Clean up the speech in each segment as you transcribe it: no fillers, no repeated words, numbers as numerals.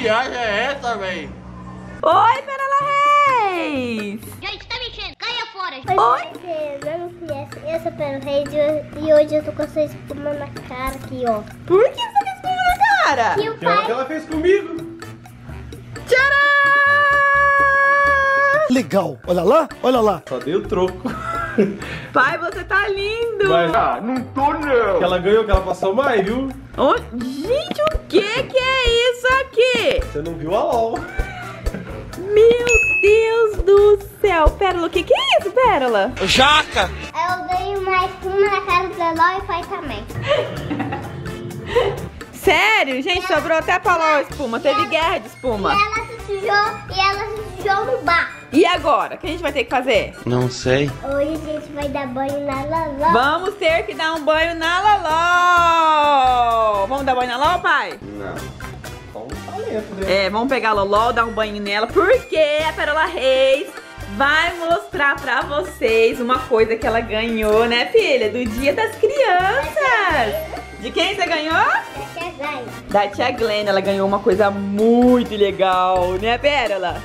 viagem é essa, véi? Oi, Perola Reis! Gente, tá mentindo! Caia fora! Oi! Eu não conheço, eu sou Perola Reis e hoje eu tô com essa espuma na cara aqui, ó. Por que você tem espuma na cara? Que o pai... ela fez comigo! Tcharam! Legal! Olha lá, olha lá! Só dei o troco. Pai, você tá lindo! Mas, não tô não! Ela ganhou, que ela passou mais, viu? Oh, gente, o que é isso aqui? Você não viu a LOL. Meu Deus do céu! Pérola, o que é isso, Pérola? Jaca! Eu ganho mais uma na cara do LOL e o pai também. Sério? Gente, ela, sobrou até pra LOL espuma. Teve guerra de espuma. E ela se sujou no bar. E agora? O que a gente vai ter que fazer? Não sei. Hoje a gente vai dar banho na Loló. Vamos ter que dar um banho na Loló. Vamos dar banho na Loló, pai? Não. Vamos talento, né? É, vamos pegar a Loló, dar um banho nela. Porque a Perola Reis vai mostrar pra vocês uma coisa que ela ganhou, né, filha? Do Dia das Crianças. De quem você ganhou? Da tia Glenn. Da tia Glenn, ela ganhou uma coisa muito legal, né, Pérola?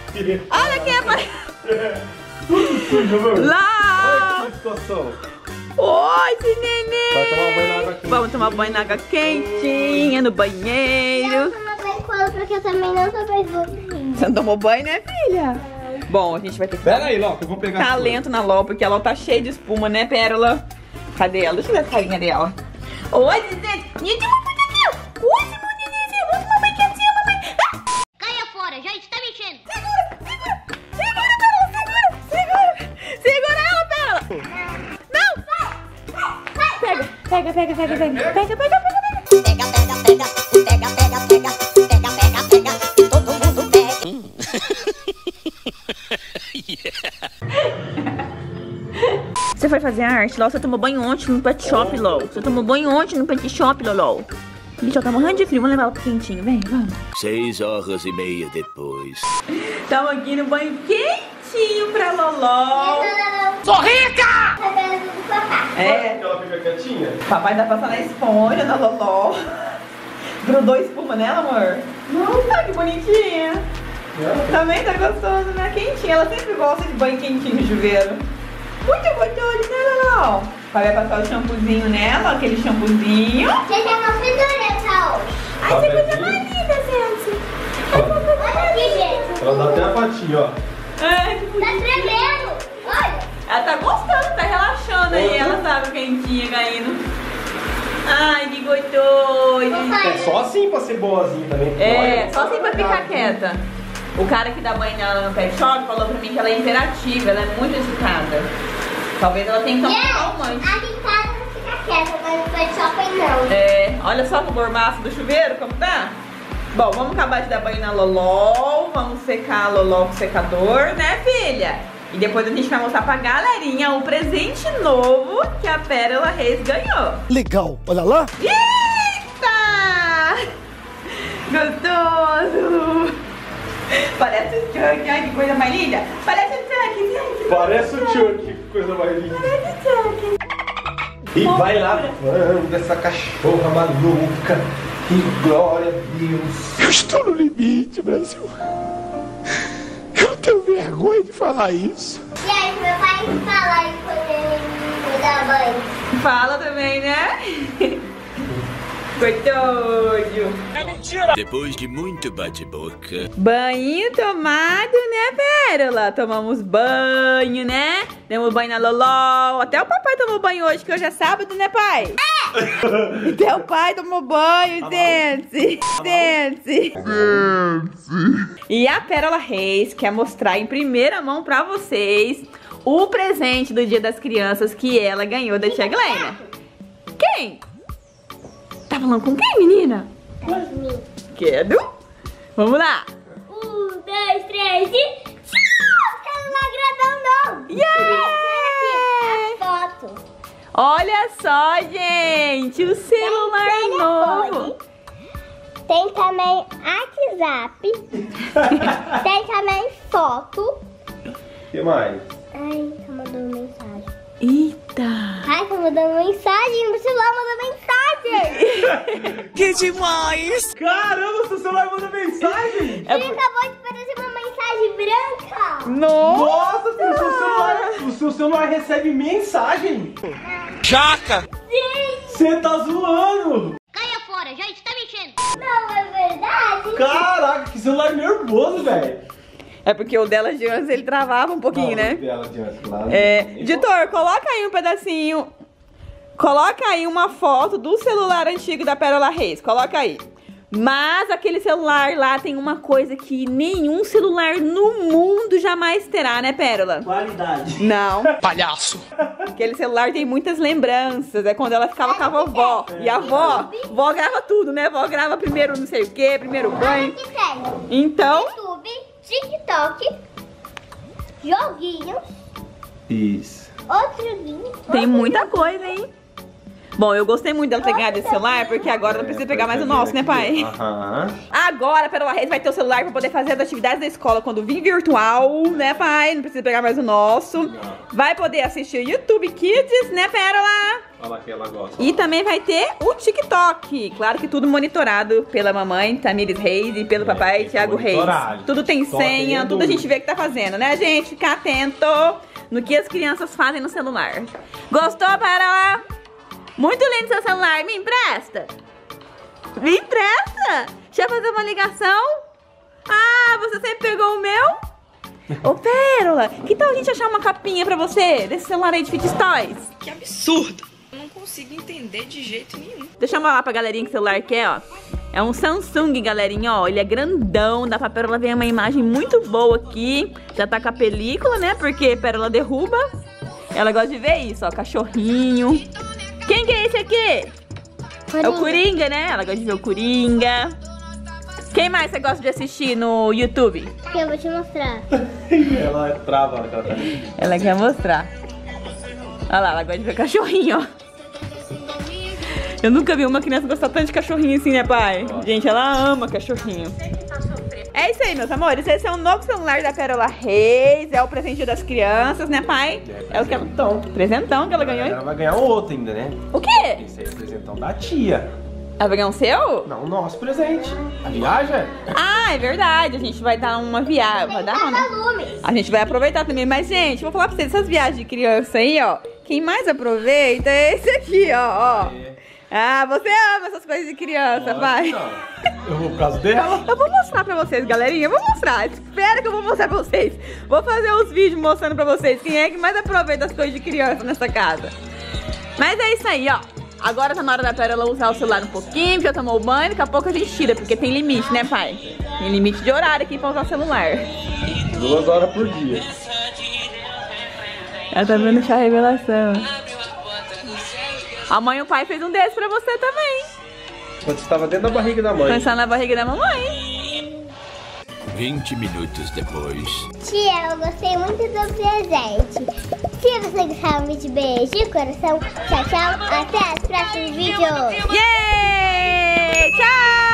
Olha quem apareceu! Lá! Olha que situação! Oi, neném! Vamos tomar banho na água quentinha, no banheiro. Eu tomo banho com ela porque eu também não tô banho. Você não tomou banho, né, filha? Não. Bom, a gente vai ter que... Pera aí, Ló, que eu vou pegar talento na Ló, porque a Ló tá cheia de espuma, né, Pérola? Cadê ela? Deixa eu ver a carinha dela. Oi, gente! Ninguém tem uma puta aqui! Oi, esse bonitinho! Vamos, mamãe, quietinha, mamãe! Ah! Caia fora, gente, tá mentindo! Segura ela, Pérola! Não! Pega! Todo mundo pega! Você foi fazer arte, Lol? Você tomou banho ontem no pet shop, Lol? Você tomou banho ontem no pet shop, Lol? Gente, ela tá morrendo de frio, vamos levar ela pro quentinho, vem, vamos. 6h30 depois. Estamos aqui no banho quentinho pra Loló. Sou rica! É. Ela fica quietinha. Papai tá passando a esponja da Loló. Grudou espuma nela, amor? Não, tá que bonitinha. Também tá gostoso, né? Quentinha, ela sempre gosta de banho quentinho no chuveiro. Muito gostoso, né, Loló? Vai passar o shampoozinho nela, aquele shampoozinho. Você já não fedoreta hoje. Ai, você coisa mais linda, gente. Olha aqui, gente. Ela dá até a patinha, ó. Ai, que tá tremendo. Olha. Ela tá gostando, tá relaxando aí. Ela sabe quentinha caindo. Ai, que gostoso. É só assim pra ser boazinha também. É, só assim pra ficar quieta. O cara que dá banho nela no pet shop falou pra mim que ela é imperativa, ela é muito educada. Talvez ela tenha que tomar calmante. A em casa fica quieta, mas no pet shop não. É, olha só o mormaço do chuveiro, como tá? Bom, vamos acabar de dar banho na Loló, vamos secar a Loló com secador, né, filha? E depois a gente vai mostrar pra galerinha um presente novo que a Pérola Reis ganhou. Legal, olha lá. Eita! Gostoso! Parece o Chuck, ai que coisa mais linda! Parece o Chuck! Parece o Chuck, que coisa mais linda! Parece o Chuck! E vai lavando essa cachorra maluca! E glória a Deus! Eu estou no limite, Brasil! Eu tenho vergonha de falar isso! E aí, meu pai fala quando ele me dá banho? Fala também, né? Coitado. É mentira. Depois de muito bate-boca. Banho tomado, né, Pérola? Tomamos banho, né? Demos banho na Loló. Até o papai tomou banho hoje, que hoje é sábado, né, pai? É! Até o pai tomou banho, gente. E a Pérola Reis quer mostrar em primeira mão pra vocês o presente do Dia das Crianças que ela ganhou da tia Glenna. Quem? Tá falando com quem, menina? Comigo. Quero? Vamos lá! 1, 2, 3 e... Tchau! Não agradou, não! Yeah! Foto. Olha só, gente! O celular tem novo! Tem também WhatsApp. Tem também foto. O que mais? Ai, tá mandando mensagem. Eita! Ai, tá mandando mensagem. O celular mandou mensagem. Que demais! Caramba, seu celular manda mensagem! Ele acabou de aparecer uma mensagem branca! Nossa, o seu celular recebe mensagem! Jaca! Sim! Você tá zoando! Caia fora, já está mexendo! Não, é verdade! Caraca, que celular nervoso, velho! É porque o dela de antes ele travava um pouquinho, não, né? O dela de antes, claro. Editor, coloca aí um pedacinho. Coloca aí uma foto do celular antigo da Perola Reis. Coloca aí. Mas aquele celular lá tem uma coisa que nenhum celular no mundo jamais terá, né, Pérola? Qualidade. Não. Palhaço. Aquele celular tem muitas lembranças. É quando ela ficava com a vovó. E a vó, vó grava tudo, né? Vó grava primeiro não sei o que, primeiro banho. Então... YouTube, TikTok, joguinhos. Isso. Outro joguinho. Tem muita coisa, hein? Bom, eu gostei muito dela ter ganhado esse celular, porque agora não precisa pegar mais o nosso, né, pai? Aham. Agora a Perola Reis vai ter o celular pra poder fazer as atividades da escola quando vir virtual, né, pai? Não precisa pegar mais o nosso. Não. Vai poder assistir o YouTube Kids, né, Perola? Fala que ela gosta. E também vai ter o TikTok. Claro que tudo monitorado pela mamãe, Tamires Reis, e pelo papai, Thiago Reis. Tudo tem senha, tudo a gente vê que tá fazendo, né, gente? Fica atento no que as crianças fazem no celular. Gostou, Perola? Muito lindo seu celular, me empresta? Me empresta? Deixa eu fazer uma ligação? Ah, você sempre pegou o meu? Ô Pérola, que tal a gente achar uma capinha pra você desse celular aí de Fidget Toys? Que absurdo! Eu não consigo entender de jeito nenhum. Deixa eu falar pra galerinha que o celular quer, ó. É um Samsung, galerinha, ó. Ele é grandão, dá pra Pérola ver uma imagem muito boa aqui. Já tá com a película, né? Porque Pérola derruba. Ela gosta de ver isso, ó, cachorrinho. Quem que é esse aqui? Coringa. É o Coringa, né? Ela gosta de ver o Coringa. Quem mais você gosta de assistir no YouTube? Eu vou te mostrar. Ela trava, ela tá. Ela quer mostrar. Olha lá, ela gosta de ver cachorrinho, ó. Eu nunca vi uma criança gostar tanto de cachorrinho assim, né, pai? Gente, ela ama cachorrinho. É isso aí, meus amores. Esse é o novo celular da Perola Reis. É o presente das crianças, né, pai? É o que ela... presentão que ela ganhou. Ela vai ganhar outro ainda, né? O quê? Esse aí é o presentão da tia. Ela vai ganhar um seu? Não, o nosso presente. A viagem? Ah, é verdade. A gente vai dar uma viagem. Vai dar, né? A gente vai aproveitar também. Mas, gente, vou falar pra vocês. Essas viagens de criança aí, ó. Quem mais aproveita é esse aqui, ó. Ah, você ama essas coisas de criança, pai. Eu vou por causa dela. Eu vou mostrar pra vocês, galerinha. Eu vou mostrar. Espera que eu vou mostrar pra vocês. Vou fazer uns vídeos mostrando pra vocês quem é que mais aproveita as coisas de criança nessa casa. Mas é isso aí, ó. Agora tá na hora da Perola usar o celular um pouquinho, já tomou banho, daqui a pouco a gente tira, porque tem limite, né, pai? Tem limite de horário aqui pra usar o celular. 2 horas por dia. Ela tá vendo a revelação. A mãe e o pai fez um desse pra você também. Quando você tava dentro da barriga da mãe. Quando você tava na barriga da mamãe. 20 minutos depois. Tia, eu gostei muito do presente. Se você gostar, um vídeo, beijo de coração. Tchau, tchau. Até os próximos vídeos. Yay! Tchau!